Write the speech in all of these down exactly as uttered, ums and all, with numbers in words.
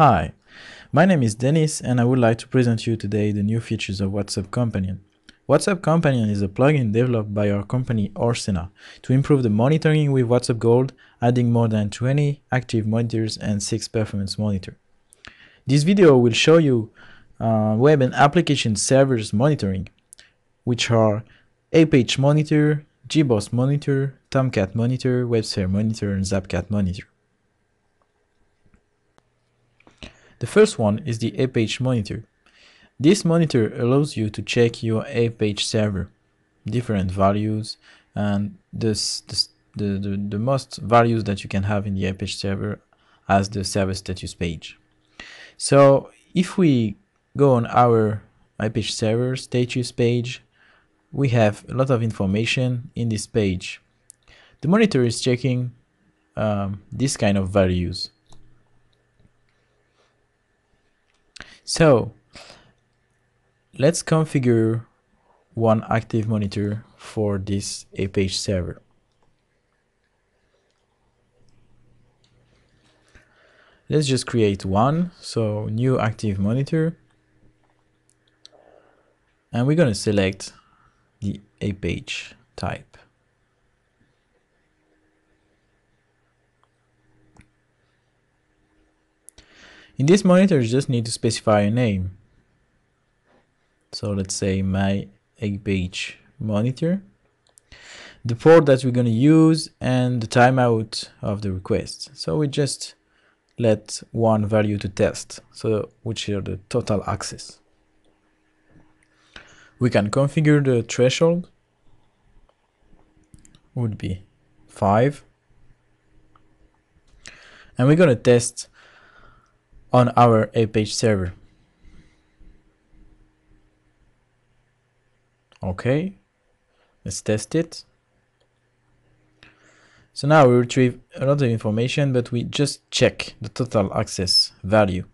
Hi, my name is Dennis and I would like to present you today the new features of WhatsApp Companion. WhatsApp Companion is a plugin developed by our company Orsenna to improve the monitoring with WhatsApp Gold, adding more than twenty active monitors and six performance monitors. This video will show you uh, web and application servers monitoring, which are Apache Monitor, JBoss Monitor, Tomcat Monitor, WebSphere Monitor, and Zapcat Monitor. The first one is the Apache Monitor. This monitor allows you to check your Apache server, different values, and this, this, the, the, the most values that you can have in the Apache server as the server status page. So if we go on our Apache server status page, we have a lot of information in this page. The monitor is checking um, this kind of values. So let's configure one active monitor for this Apache server. Let's just create one, so new active monitor, and we're going to select the Apache type. In this monitor, you just need to specify a name. So let's say my Apache monitor, the port that we're going to use, and the timeout of the request. So we just let one value to test, so which are the total access. We can configure the threshold, would be five, and we're going to test on our Apache server. Okay, let's test it. So now we retrieve a lot of information, but we just check the total access value.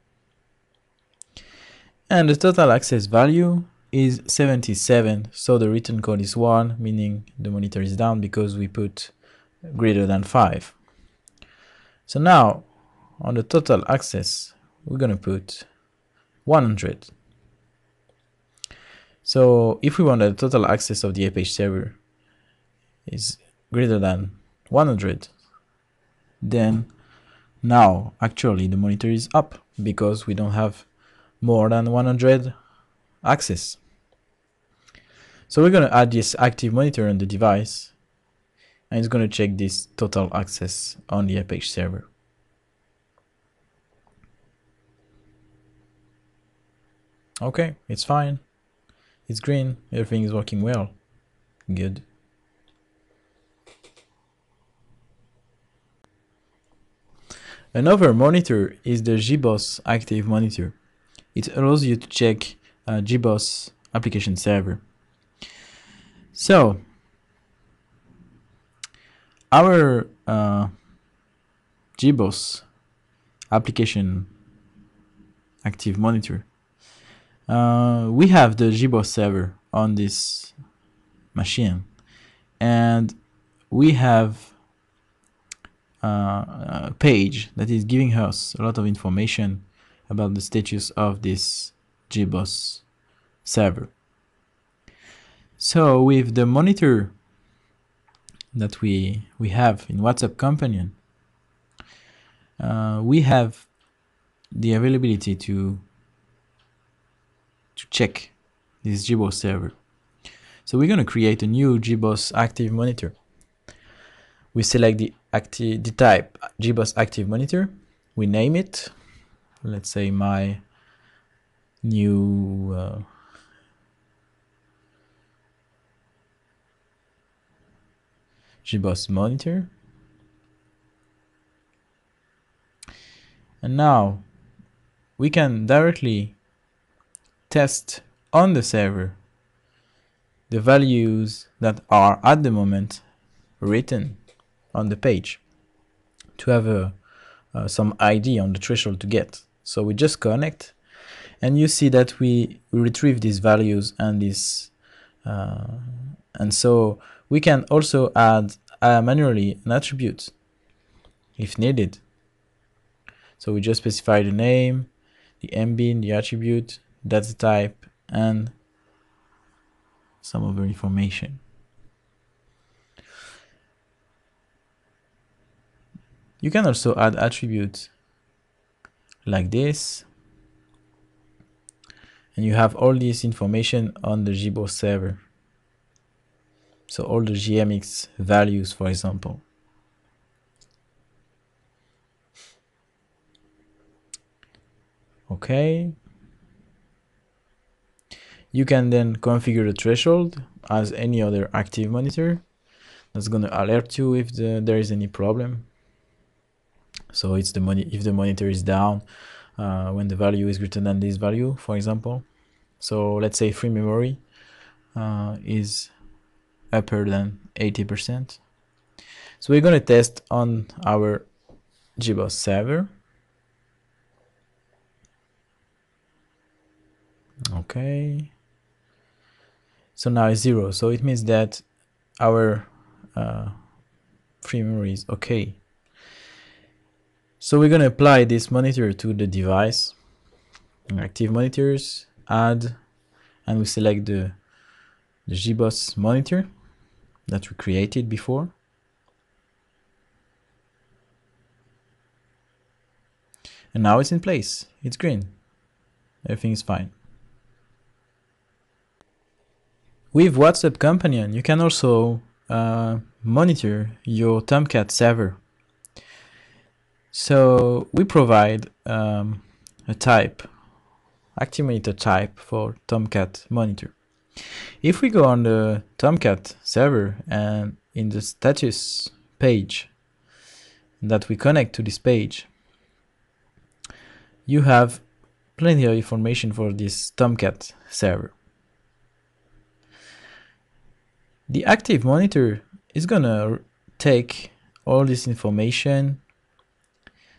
And the total access value is seventy-seven, so the return code is one, meaning the monitor is down because we put greater than five. So now on the total access, we're going to put one hundred. So if we want the total access of the Apache server is greater than one hundred, then now actually the monitor is up because we don't have more than one hundred access. So we're going to add this active monitor on the device, and it's going to check this total access on the Apache server. Okay, it's fine, it's green, everything is working well, good. Another monitor is the JBoss Active Monitor. It allows you to check uh, JBoss application server. So our uh, JBoss application active monitor, Uh, we have the JBoss server on this machine, and we have uh, a page that is giving us a lot of information about the status of this JBoss server. So with the monitor that we we have in WhatsApp Companion, uh, we have the availability to to check this JBoss server. So we're going to create a new JBoss active monitor. We select the active the type JBoss active monitor. We name it, let's say my new uh, JBoss monitor. And now we can directly test on the server the values that are at the moment written on the page to have a, uh, some I D on the threshold to get. So we just connect, and you see that we retrieve these values and this, uh, and so we can also add uh, manually an attribute if needed. So we just specify the name, the M B I N, the attribute, data type, and some other information. You can also add attributes like this, and you have all this information on the JBoss server. So all the J M X values, for example. Okay. You can then configure the threshold as any other active monitor. That's going to alert you if the, there is any problem. So it's the moni- if the monitor is down uh, when the value is greater than this value, for example. So let's say free memory uh, is upper than eighty percent. So we're going to test on our JBoss server. Okay. So now it's zero. So it means that our uh, free memory is okay. So we're going to apply this monitor to the device. Active monitors, add, and we select the, the JBoss monitor that we created before. And now it's in place. It's green. Everything is fine. With WhatsApp Companion, you can also uh, monitor your Tomcat server. So we provide um, a type, active monitor type for Tomcat Monitor. If we go on the Tomcat server and in the status page that we connect to this page, you have plenty of information for this Tomcat server. The active monitor is gonna take all this information.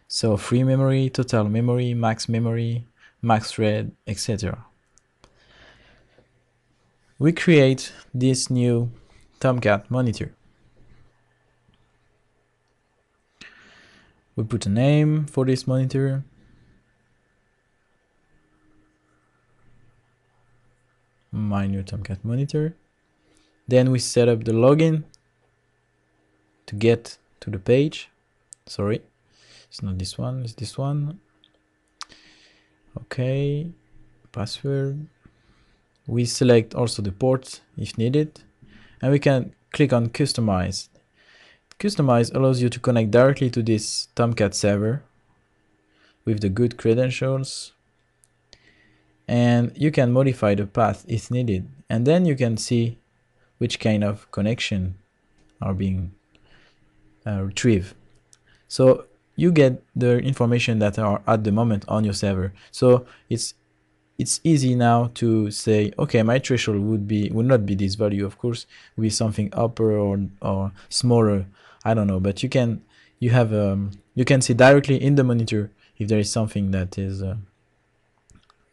So free memory, total memory, max memory, max thread, et cetera. We create this new Tomcat monitor. We put a name for this monitor. My new Tomcat monitor. Then we set up the login to get to the page. Sorry, it's not this one, it's this one. Okay, password. We select also the port if needed, and we can click on Customize. Customize allows you to connect directly to this Tomcat server with the good credentials, and you can modify the path if needed, and then you can see which kind of connection are being uh, retrieved. So you get the information that are at the moment on your server. So it's it's easy now to say, okay, my threshold would be would not be this value, of course, with something upper or or smaller. I don't know, but you can you have um, you can see directly in the monitor if there is something that is uh,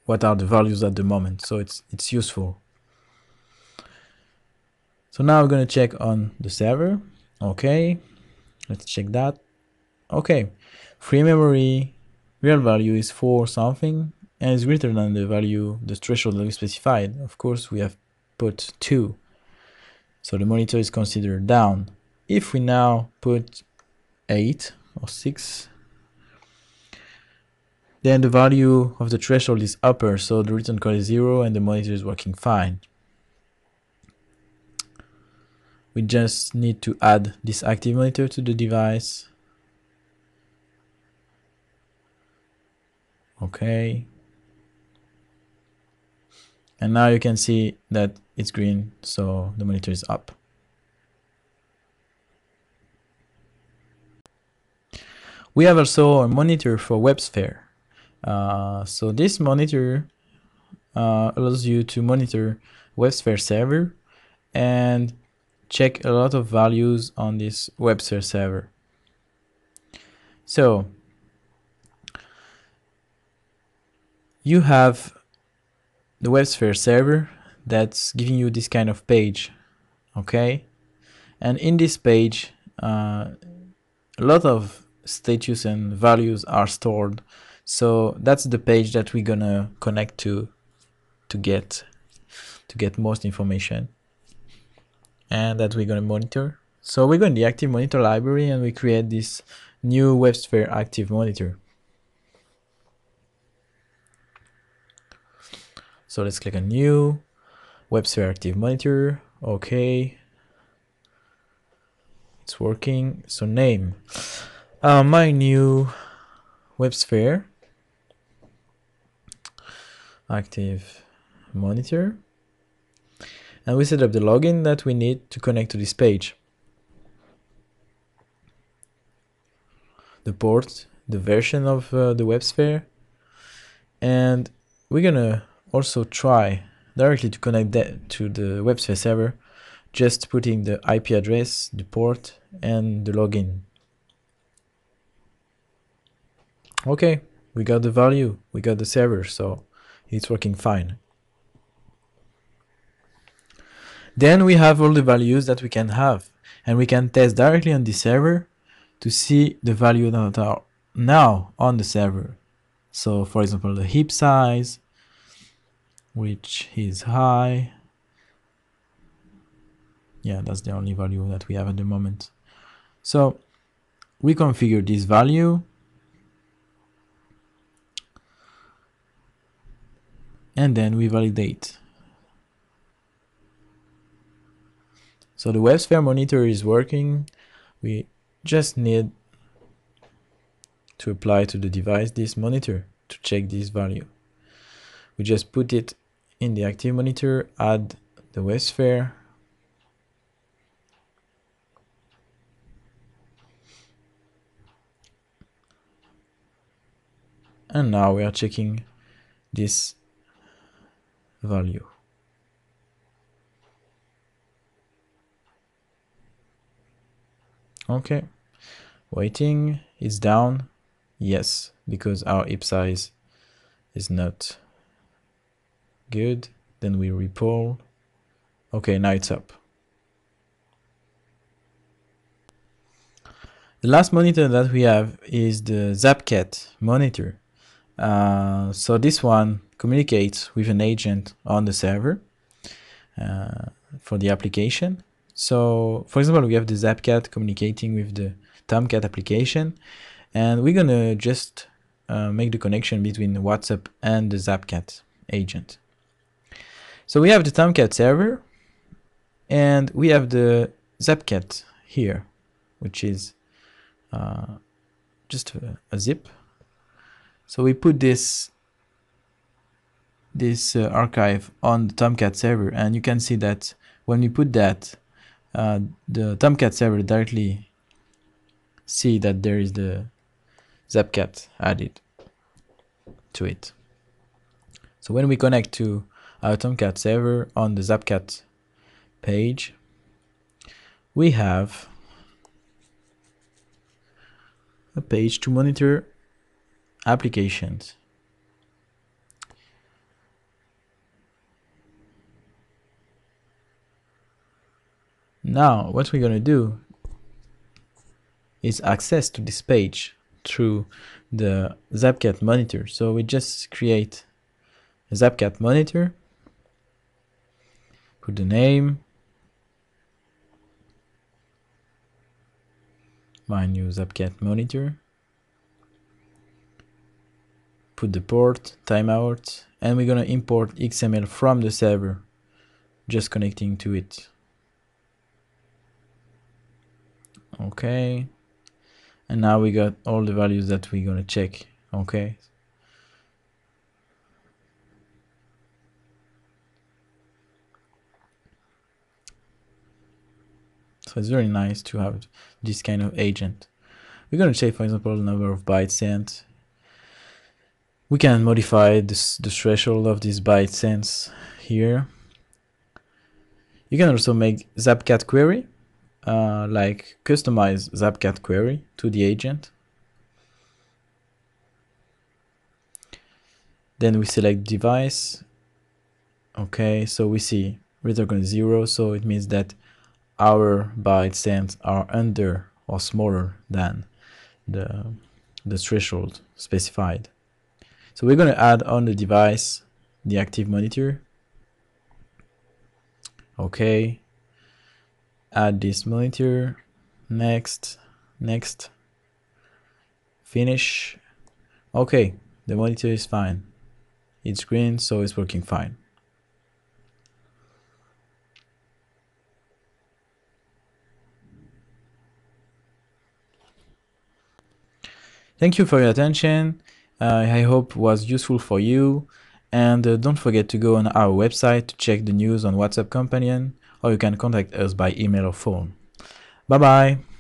what are the values at the moment. So it's it's useful. So now we're going to check on the server. Okay, let's check that. Okay, free memory, real value is four something, and it's greater than the value, the threshold that we specified. Of course, we have put two. So the monitor is considered down. If we now put eight or six, then the value of the threshold is upper. So the return code is zero and the monitor is working fine. We just need to add this active monitor to the device. Okay. And now you can see that it's green, so the monitor is up. We have also a monitor for WebSphere. Uh, so this monitor uh, allows you to monitor WebSphere server and check a lot of values on this WebSphere server. So you have the WebSphere server that's giving you this kind of page, okay? And in this page, uh, a lot of status and values are stored. So that's the page that we're gonna connect to to get to get most information, and that we're gonna monitor. So we go in the active monitor library and we create this new WebSphere active monitor. So let's click on new WebSphere active monitor. Okay, it's working. So name uh, my new WebSphere active monitor, and we set up the login that we need to connect to this page, the port, the version of uh, the WebSphere, and we're gonna also try directly to connect that to the WebSphere server, just putting the I P address, the port, and the login. Okay, we got the value, we got the server, so it's working fine. Then we have all the values that we can have, and we can test directly on the server to see the value that are now on the server. So for example, the heap size, which is high. Yeah, that's the only value that we have at the moment. So we configure this value, and then we validate. So the WebSphere monitor is working. We just need to apply to the device this monitor to check this value. We just put it in the active monitor, add the WebSphere, and now we are checking this value. Okay, waiting, it's down. Yes, because our heap size is not good. Then we repoll. Okay, now it's up. The last monitor that we have is the Zapcat monitor. Uh, so this one communicates with an agent on the server uh, for the application. So for example, we have the Zapcat communicating with the Tomcat application, and we're gonna just uh, make the connection between WhatsApp and the Zapcat agent. So we have the Tomcat server, and we have the Zapcat here, which is uh, just a, a zip. So we put this this uh, archive on the Tomcat server, and you can see that when we put that, uh, the Tomcat server directly see that there is the Zapcat added to it. So when we connect to our Tomcat server on the Zapcat page, we have a page to monitor applications. Now what we're gonna do is access to this page through the Zapcat monitor. So we just create a Zapcat monitor, put the name, my new Zapcat monitor, put the port, timeout, and we're gonna import X M L from the server, just connecting to it. Okay, and now we got all the values that we're gonna check. Okay, so it's very nice to have this kind of agent. We're gonna check, for example, the number of bytes sent. We can modify this, the threshold of these byte sends here. You can also make Zapcat query. Uh, like customize Zapcat query to the agent. Then we select device. Okay, so we see return zero, so it means that our byte sends are under or smaller than the, the threshold specified. So we're going to add on the device the active monitor. Okay, add this monitor, next, next, finish. Okay, the monitor is fine. It's green, so it's working fine. Thank you for your attention. Uh, I hope it was useful for you. And uh, don't forget to go on our website to check the news on WhatsApp Companion, or you can contact us by email or phone. Bye-bye.